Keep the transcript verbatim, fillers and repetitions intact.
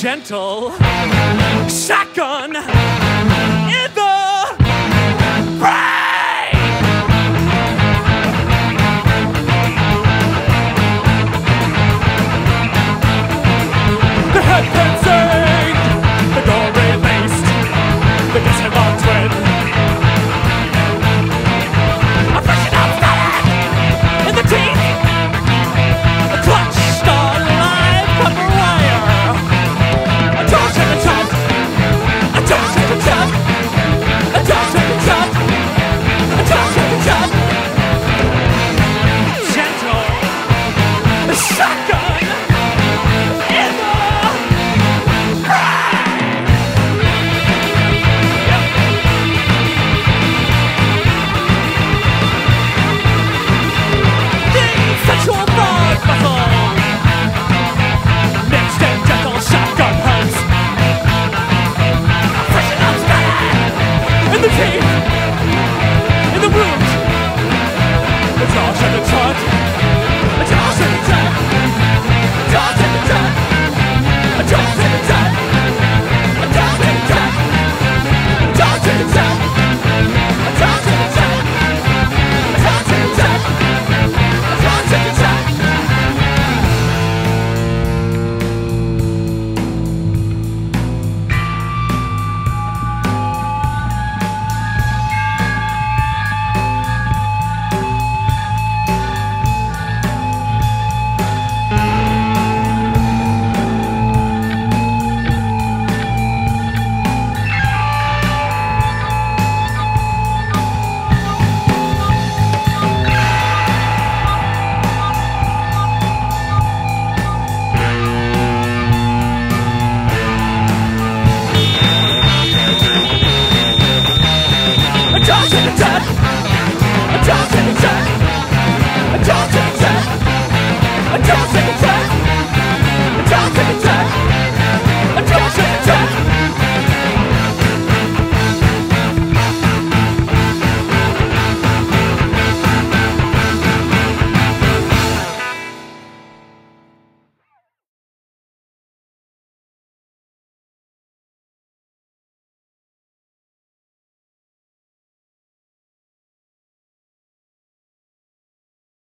gentle shotgun in the brain.